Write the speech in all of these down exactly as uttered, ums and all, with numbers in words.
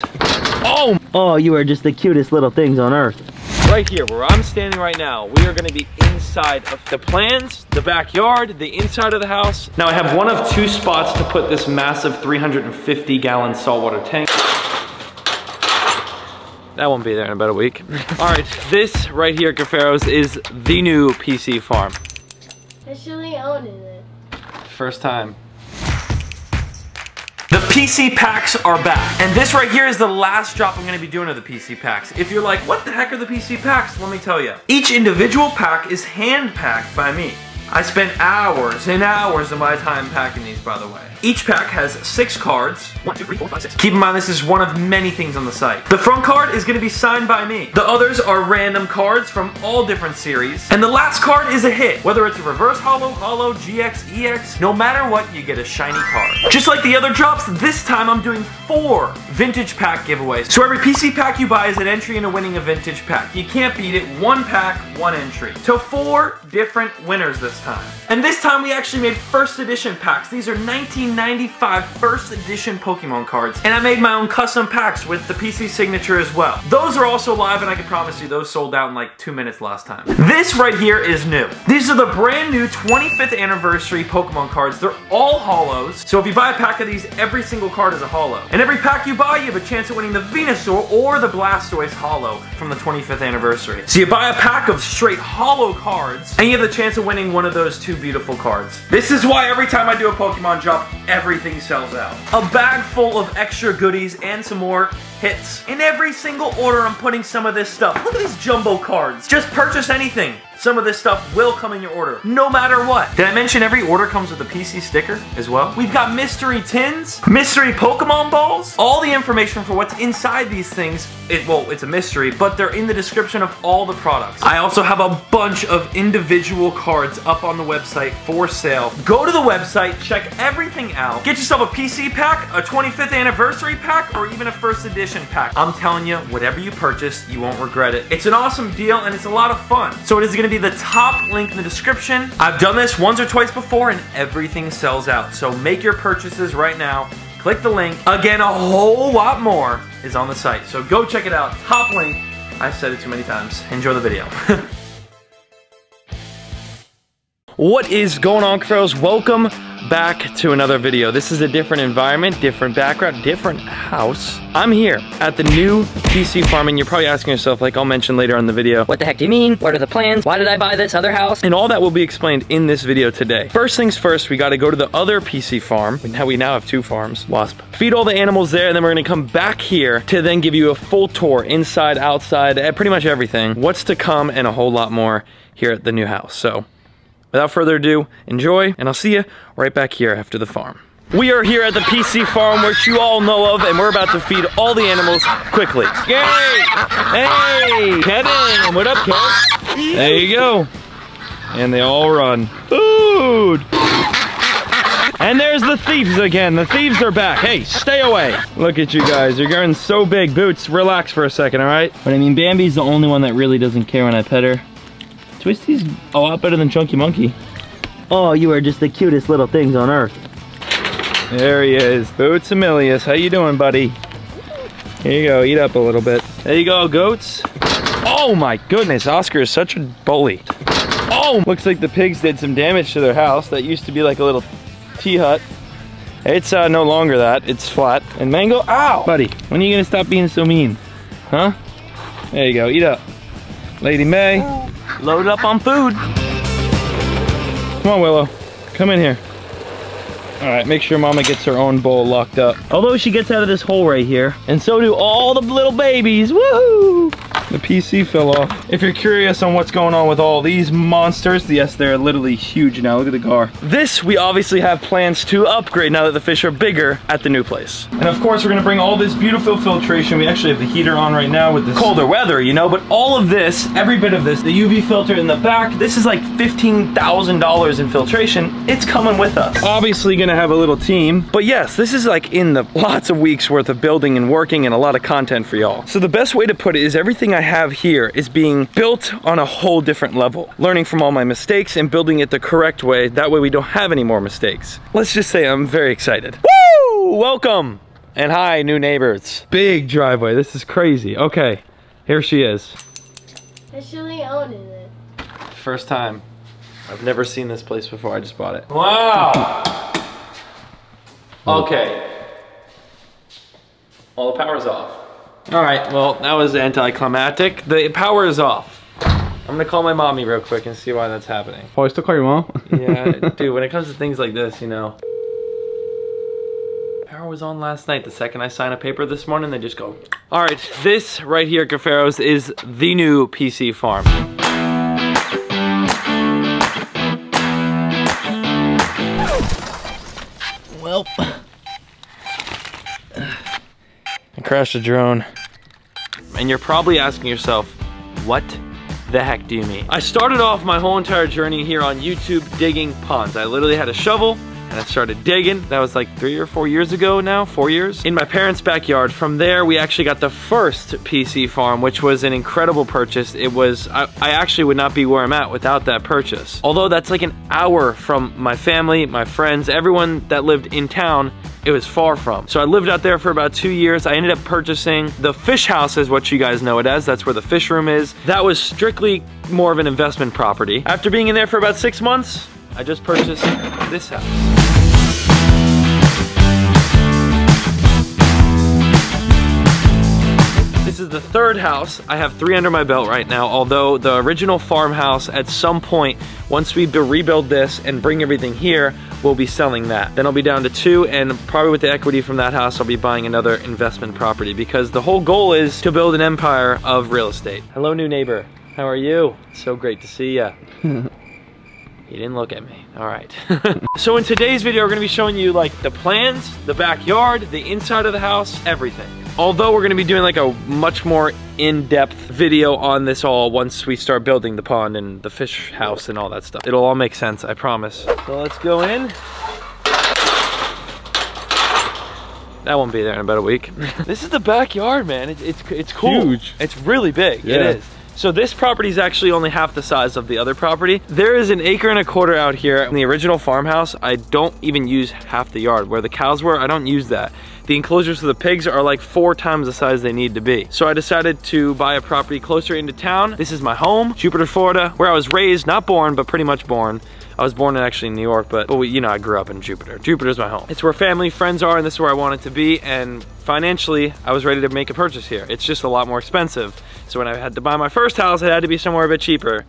Oh! Oh, you are just the cutest little things on earth. Right here, where I'm standing right now, we are gonna be inside of the plans, the backyard, the inside of the house. Now I have one of two spots to put this massive three hundred fifty gallon saltwater tank. That won't be there in about a week. All right, this right here, Cuffaro's, is the new P C farm. Officially owning it. First time. The P C packs are back, and this right here is the last drop I'm going to be doing of the P C packs. If you're like, what the heck are the P C packs? Let me tell you. Each individual pack is hand packed by me. I spent hours and hours of my time packing these, by the way. Each pack has six cards. One, two, three, four, five, six. Keep in mind, this is one of many things on the site. The front card is going to be signed by me. The others are random cards from all different series. And the last card is a hit. Whether it's a reverse holo, holo, G X, E X, no matter what, you get a shiny card. Just like the other drops, this time I'm doing four vintage pack giveaways. So every P C pack you buy is an entry into winning a vintage pack. You can't beat it. One pack, one entry. So four different winners this time. And this time we actually made first edition packs. These are nineteen ninety-five first edition Pokemon cards, and I made my own custom packs with the P C signature as well. Those are also live, and I can promise you those sold out in like two minutes last time. This right here is new. These are the brand new twenty-fifth anniversary Pokemon cards. They're all holos, so if you buy a pack of these, every single card is a holo. And every pack you buy, you have a chance of winning the Venusaur or the Blastoise holo from the twenty-fifth anniversary. So you buy a pack of straight holo cards, and you have the chance of winning one of those two beautiful cards. This is why every time I do a Pokemon drop, everything sells out. A bag full of extra goodies and some more hits. In every single order, I'm putting some of this stuff. Look at these jumbo cards. Just purchase anything. Some of this stuff will come in your order, no matter what. Did I mention every order comes with a P C sticker as well? We've got mystery tins, mystery Pokemon balls. All the information for what's inside these things, it, well, it's a mystery, but they're in the description of all the products. I also have a bunch of individual cards up on the website for sale. Go to the website, check everything out. Get yourself a P C pack, a twenty-fifth anniversary pack, or even a first edition pack. I'm telling you, whatever you purchase, you won't regret it. It's an awesome deal, and it's a lot of fun. So it is gonna be the top link in the description. I've done this once or twice before and everything sells out. So make your purchases right now. Click the link. Again, a whole lot more is on the site. So go check it out. Top link. I've said it too many times. Enjoy the video. What is going on, Cuffaros? Welcome back to another video. This is a different environment, different background, different house. I'm here at the new P C farm, and you're probably asking yourself, like I'll mention later on the video, what the heck do you mean? What are the plans? Why did I buy this other house? And all that will be explained in this video today. First things first, we gotta go to the other P C farm. Now we now have two farms, wasp. Feed all the animals there, and then we're gonna come back here to then give you a full tour, inside, outside, pretty much everything, what's to come, and a whole lot more here at the new house. So without further ado, enjoy, and I'll see you right back here after the farm. We are here at the P C farm, which you all know of, and we're about to feed all the animals quickly. Yay! Hey! Kevin! What up, Kevin? There you go. And they all run. Food! And there's the thieves again. The thieves are back. Hey, stay away. Look at you guys. You're going so big. Boots, relax for a second, all right? But I mean, Bambi's the only one that really doesn't care when I pet her. Twisty's a lot better than Chunky Monkey. Oh, you are just the cutest little things on earth. There he is, Boots Amelius. How you doing, buddy? Here you go, eat up a little bit. There you go, goats. Oh my goodness, Oscar is such a bully. Oh, looks like the pigs did some damage to their house. That used to be like a little tea hut. It's uh, no longer that, it's flat. And Mango, ow! Buddy, when are you gonna stop being so mean? Huh? There you go, eat up. Lady May. Oh. Load up on food. Come on, Willow. Come in here. All right, make sure Mama gets her own bowl locked up. Although she gets out of this hole right here, and so do all the little babies. Woohoo! The P C fell off. If you're curious on what's going on with all these monsters, yes, they're literally huge now. Look at the gar. This, we obviously have plans to upgrade now that the fish are bigger at the new place. And of course, we're gonna bring all this beautiful filtration. We actually have the heater on right now with this colder weather, you know, but all of this, every bit of this, the U V filter in the back, this is like fifteen thousand dollars in filtration. It's coming with us. Obviously gonna have a little team, but yes, this is like in the lots of weeks worth of building and working and a lot of content for y'all. So the best way to put it is everything I I have here is being built on a whole different level. Learning from all my mistakes and building it the correct way. That way we don't have any more mistakes. Let's just say I'm very excited. Woo! Welcome And hi, new neighbors. Big driveway. This is crazy. Okay, here she is. Is she only owning it? First time. I've never seen this place before. I just bought it. Wow. Okay. All the power's off. All right. Well, that was anticlimactic. The power is off. I'm gonna call my mommy real quick and see why that's happening. Oh, I still call your mom? Yeah, dude, when it comes to things like this, you know. Power was on last night. The second I sign a paper this morning, they just go. All right, this right here, Cuffaro's, is the new P C farm. Well, I crashed a drone. And you're probably asking yourself, what the heck do you mean? I started off my whole entire journey here on YouTube digging ponds. I literally had a shovel and I started digging. That was like three or four years ago now, four years, in my parents' backyard. From there, we actually got the first P C farm, which was an incredible purchase. It was, I, I actually would not be where I'm at without that purchase. Although that's like an hour from my family, my friends, everyone that lived in town, it was far from. So I lived out there for about two years. I ended up purchasing the fish house, is what you guys know it as. That's where the fish room is. That was strictly more of an investment property. After being in there for about six months, I just purchased this house. This is the third house. I have three under my belt right now, although the original farmhouse at some point, once we rebuild this and bring everything here, we'll be selling that. Then I'll be down to two, and probably with the equity from that house, I'll be buying another investment property, because the whole goal is to build an empire of real estate. Hello, new neighbor. How are you? It's so great to see ya. He didn't look at me. All right. So in today's video, we're gonna be showing you like the plans, the backyard, the inside of the house, everything. Although we're gonna be doing like a much more in-depth video on this all once we start building the pond and the fish house and all that stuff. It'll all make sense, I promise. So let's go in. That won't be there in about a week. This is the backyard, man. It's, it's, it's cool. Huge. It's really big, yeah. It is. So this property is actually only half the size of the other property. There is an acre and a quarter out here. In the original farmhouse, I don't even use half the yard. Where the cows were, I don't use that. The enclosures for the pigs are like four times the size they need to be. So I decided to buy a property closer into town. This is my home, Jupiter, Florida, where I was raised, not born, but pretty much born. I was born in actually in New York, but, but we, you know, I grew up in Jupiter. Jupiter's my home. It's where family, friends are, and this is where I want it to be. And financially, I was ready to make a purchase here. It's just a lot more expensive. So when I had to buy my first house, it had to be somewhere a bit cheaper,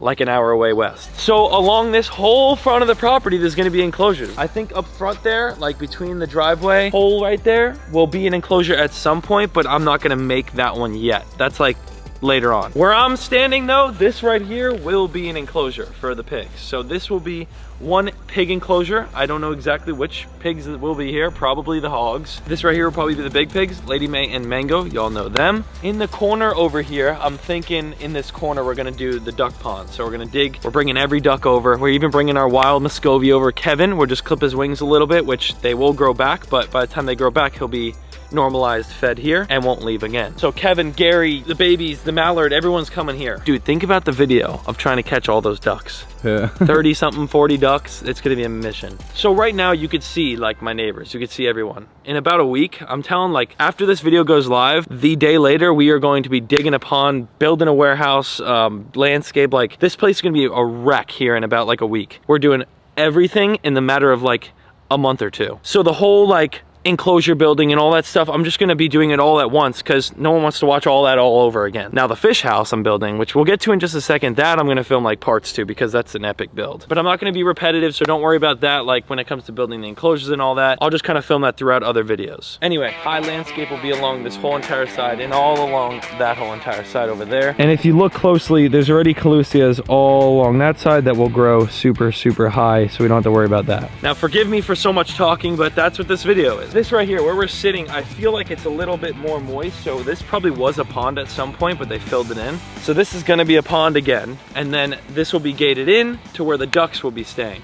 like an hour away west. So along this whole front of the property, there's gonna be enclosures. I think up front there, like between the driveway hole right there, will be an enclosure at some point, but I'm not gonna make that one yet. That's like later on. Where I'm standing though, this right here will be an enclosure for the pigs. So this will be one pig enclosure. I don't know exactly which pigs will be here, probably the hogs. This right here will probably be the big pigs, Lady May and Mango, y'all know them. In the corner over here, I'm thinking in this corner, we're gonna do the duck pond. So we're gonna dig, we're bringing every duck over. We're even bringing our wild Muscovy over, Kevin. We'll just clip his wings a little bit, which they will grow back, but by the time they grow back, he'll be normalized, fed here, and won't leave again. So Kevin, Gary, the babies, the mallard, everyone's coming here. Dude, think about the video of trying to catch all those ducks. Yeah. thirty something, forty ducks, it's gonna be a mission. So right now you could see like my neighbors, you could see everyone. In about a week, I'm telling like after this video goes live, the day later we are going to be digging a pond, building a warehouse, um, landscape, like this place is gonna be a wreck here in about like a week. We're doing everything in the matter of like a month or two. So the whole like enclosure building and all that stuff, I'm just gonna be doing it all at once because no one wants to watch all that all over again. Now the fish house I'm building, which we'll get to in just a second, that I'm gonna film like parts to because that's an epic build. But I'm not gonna be repetitive, so don't worry about that like when it comes to building the enclosures and all that. I'll just kind of film that throughout other videos. Anyway, high landscape will be along this whole entire side and all along that whole entire side over there. And if you look closely, there's already calusias all along that side that will grow super, super high, so we don't have to worry about that. Now forgive me for so much talking, but that's what this video is. This right here, where we're sitting, I feel like it's a little bit more moist, so this probably was a pond at some point, but they filled it in. So this is gonna be a pond again, and then this will be gated in to where the ducks will be staying.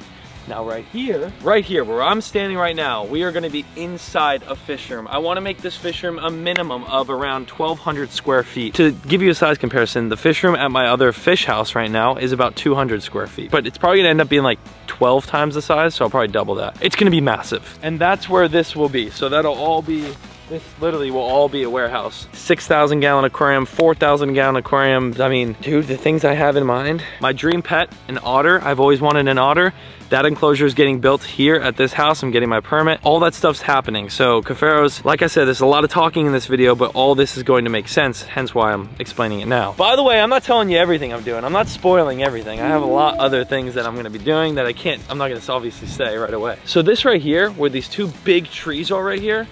Now right here, right here, where I'm standing right now, we are gonna be inside a fish room. I wanna make this fish room a minimum of around twelve hundred square feet. To give you a size comparison, the fish room at my other fish house right now is about two hundred square feet, but it's probably gonna end up being like twelve times the size, so I'll probably double that. It's gonna be massive. And that's where this will be. So that'll all be, this literally will all be a warehouse. six thousand gallon aquarium, four thousand gallon aquarium. I mean, dude, the things I have in mind. My dream pet, an otter. I've always wanted an otter. That enclosure is getting built here at this house. I'm getting my permit. All that stuff's happening. So Cuffaro's, like I said, there's a lot of talking in this video, but all this is going to make sense, hence why I'm explaining it now. By the way, I'm not telling you everything I'm doing. I'm not spoiling everything. I have a lot other things that I'm gonna be doing that I can't, I'm not gonna obviously say right away. So this right here, where these two big trees are right here,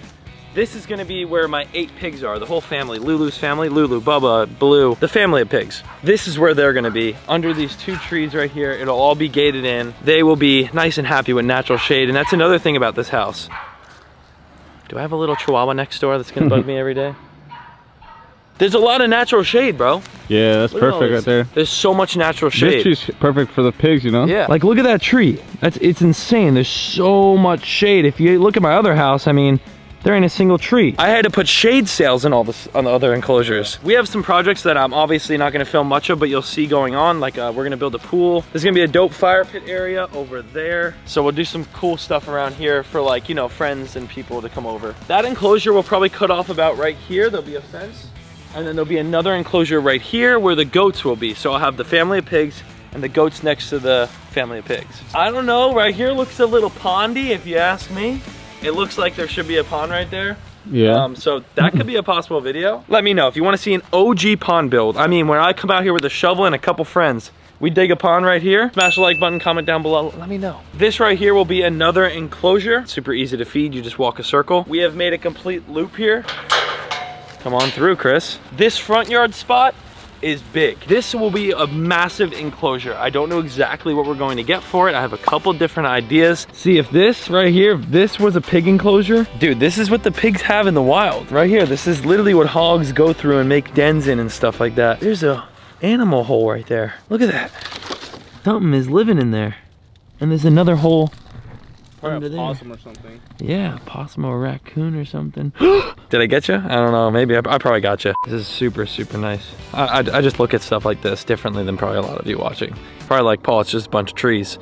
this is gonna be where my eight pigs are, the whole family, Lulu's family, Lulu, Bubba, Blue, the family of pigs. This is where they're gonna be, under these two trees right here. It'll all be gated in. They will be nice and happy with natural shade, and that's another thing about this house. Do I have a little chihuahua next door that's gonna bug me every day? There's a lot of natural shade, bro. Yeah, that's perfect right there. There's so much natural shade. This tree's perfect for the pigs, you know? Yeah. Like, look at that tree. That's, it's insane. There's so much shade. If you look at my other house, I mean, there ain't a single tree. I had to put shade sails in all this on the other enclosures. We have some projects that I'm obviously not gonna film much of, but you'll see going on. Like uh, we're gonna build a pool. There's gonna be a dope fire pit area over there. So we'll do some cool stuff around here for, like, you know, friends and people to come over. That enclosure will probably cut off about right here. There'll be a fence. And then there'll be another enclosure right here where the goats will be. So I'll have the family of pigs and the goats next to the family of pigs. I don't know, right here looks a little pondy if you ask me. It looks like there should be a pond right there. Yeah. Um, so that could be a possible video. Let me know if you want to see an O G pond build. I mean, when I come out here with a shovel and a couple friends, we dig a pond right here. Smash the like button, comment down below, let me know. This right here will be another enclosure. Super easy to feed, you just walk a circle. We have made a complete loop here. Come on through, Chris. This front yard spot is big. This will be a massive enclosure. I don't know exactly what we're going to get for it. I have a couple different ideas. See, if this right here, if this was a pig enclosure, dude, this is what the pigs have in the wild. Right here, this is literally what hogs go through and make dens in and stuff like that. There's a animal hole right there. Look at that. Something is living in there. And there's another hole under there. Possum or something. Yeah, possum or raccoon or something. Did I get you? I don't know, maybe I, I probably got you. This is super, super nice. I, I, I just look at stuff like this differently than probably a lot of you watching. Probably like, Paul, it's just a bunch of trees.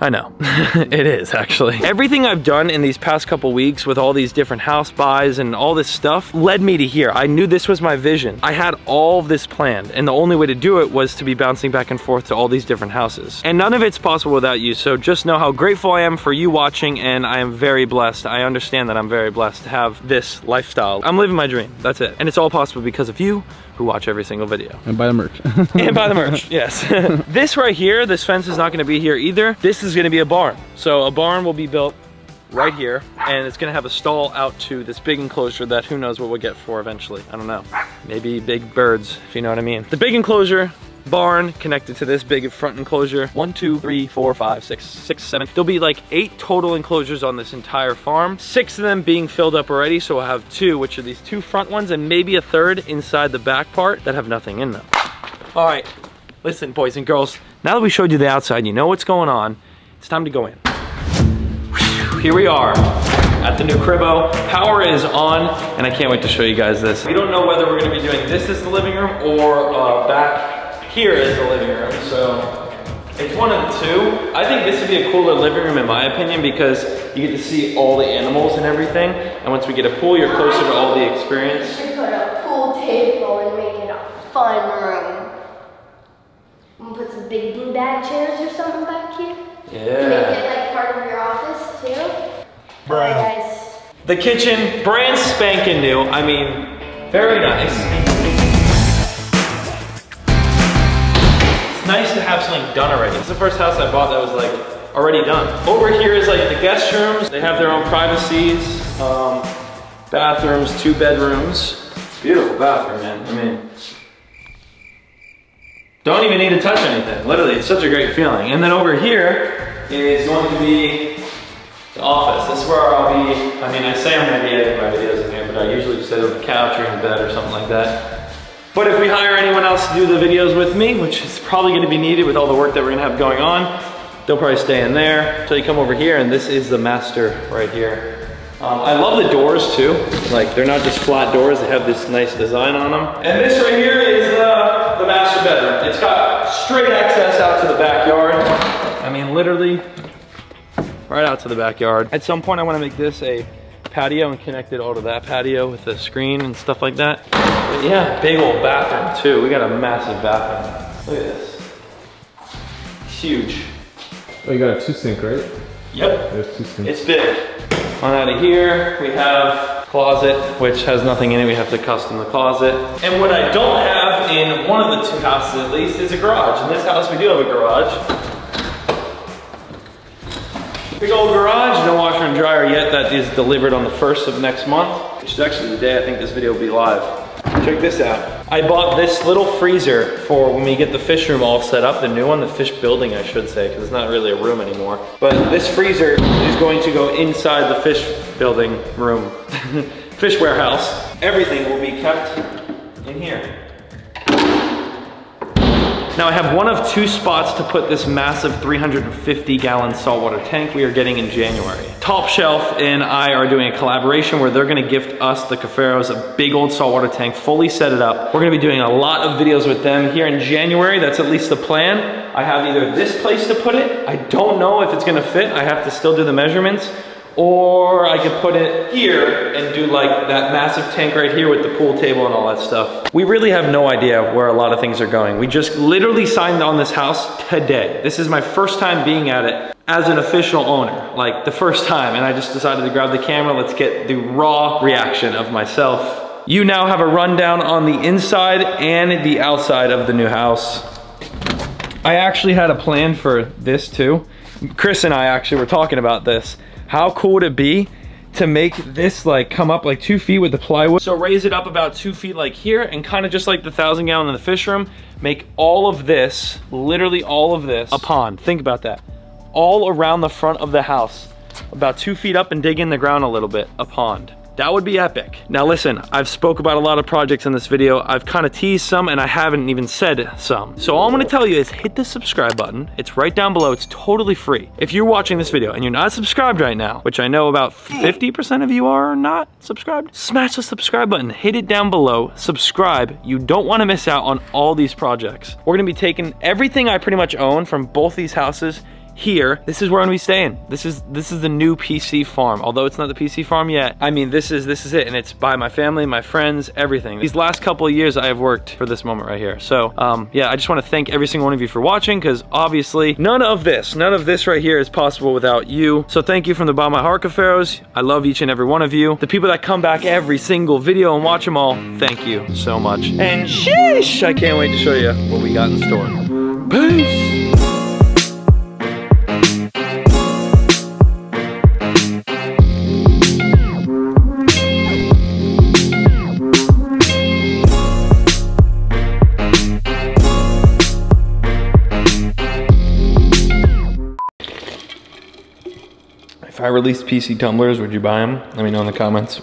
I know, it is actually. Everything I've done in these past couple weeks with all these different house buys and all this stuff led me to here. I knew this was my vision. I had all of this planned, and the only way to do it was to be bouncing back and forth to all these different houses. And none of it's possible without you, so just know how grateful I am for you watching, and I am very blessed. I understand that I'm very blessed to have this lifestyle. I'm living my dream, that's it. And it's all possible because of you who watch every single video. And buy the merch. And buy the merch, yes. This right here, this fence is not gonna be here either. This is Is gonna be a barn. So a barn will be built right here, and it's gonna have a stall out to this big enclosure that who knows what we'll get for eventually. I don't know, maybe big birds, if you know what I mean. The big enclosure, barn, connected to this big front enclosure. One, two, three, four, five, six, six, seven. There'll be like eight total enclosures on this entire farm. Six of them being filled up already, so we'll have two, which are these two front ones, and maybe a third inside the back part that have nothing in them. All right, listen, boys and girls, now that we showed you the outside, you know what's going on. It's time to go in. Here we are at the new cribbo. Power is on, and I can't wait to show you guys this. We don't know whether we're gonna be doing this as the living room or uh, back here as the living room, so it's one of the two. I think this would be a cooler living room in my opinion because you get to see all the animals and everything, and once we get a pool, you're closer to all the experience. You should put a pool table and make it a fun room. I'm gonna put some big beanbag chairs or something back here. Yeah. Can they get like part of your office too? Bro. Guys. The kitchen, brand spanking new. I mean, very nice. It's nice to have something done already. It's the first house I bought that was like already done. Over here is like the guest rooms. They have their own privacies, um, bathrooms, two bedrooms. Beautiful bathroom, man. I mean, don't even need to touch anything. Literally, it's such a great feeling. And then over here is going to be the office. This is where I'll be, I mean, I say I'm gonna be editing my videos in here, but I usually just sit on the couch or in bed or something like that. But if we hire anyone else to do the videos with me, which is probably gonna be needed with all the work that we're gonna have going on, they'll probably stay in there. So you come over here, and this is the master right here. Um, I love the doors too. Like, they're not just flat doors, they have this nice design on them. And this right here is the, the master bedroom. It's got straight access out to the backyard. I mean, literally right out to the backyard. At some point I want to make this a patio and connect it all to that patio with a screen and stuff like that. But yeah, big old bathroom too. We got a massive bathroom. Look at this. It's huge. Oh, you got a two sink, right? Yep. There's two sinks. It's big. On out of here, we have closet, which has nothing in it. We have to custom the closet. And what I don't have in one of the two houses, at least, is a garage. In this house, we do have a garage. Big old garage, no washer and dryer yet. That is delivered on the first of next month, which is actually the day I think this video will be live. Check this out. I bought this little freezer for when we get the fish room all set up, the new one, the fish building I should say, because it's not really a room anymore. But this freezer is going to go inside the fish building room, fish warehouse. Everything will be kept in here. Now I have one of two spots to put this massive three hundred fifty gallon saltwater tank we are getting in January. Top Shelf and I are doing a collaboration where they're gonna gift us, the Cuffaros, a big old saltwater tank, fully set it up. We're gonna be doing a lot of videos with them here in January. That's at least the plan. I have either this place to put it, I don't know if it's gonna fit, I have to still do the measurements, or I could put it here and do like that massive tank right here with the pool table and all that stuff. We really have no idea where a lot of things are going. We just literally signed on this house today. This is my first time being at it as an official owner, like the first time, and I just decided to grab the camera. Let's get the raw reaction of myself. You now have a rundown on the inside and the outside of the new house. I actually had a plan for this too. Chris and I actually were talking about this. How cool would it be to make this like come up like two feet with the plywood? So raise it up about two feet like here, and kind of just like the thousand gallon in the fish room, make all of this, literally all of this, a pond. Think about that. All around the front of the house, about two feet up and dig in the ground a little bit, a pond. That would be epic. Now listen, I've spoke about a lot of projects in this video. I've kind of teased some and I haven't even said some. So all I'm gonna tell you is hit the subscribe button. It's right down below, it's totally free. If you're watching this video and you're not subscribed right now, which I know about fifty percent of you are not subscribed, smash the subscribe button, hit it down below, subscribe. You don't wanna miss out on all these projects. We're gonna be taking everything I pretty much own from both these houses here. This is where I'm gonna be staying. This is this is the new P C farm. Although it's not the P C farm yet, I mean, this is this is it, and it's by my family, my friends, everything. These last couple of years, I have worked for this moment right here. So, um, yeah, I just wanna thank every single one of you for watching, because obviously, none of this, none of this right here is possible without you. So thank you from the bottom of my heart, Cuffaros. I love each and every one of you. The people that come back every single video and watch them all, thank you so much. And sheesh, I can't wait to show you what we got in store. Peace. If I released P C tumblers, would you buy them? Let me know in the comments.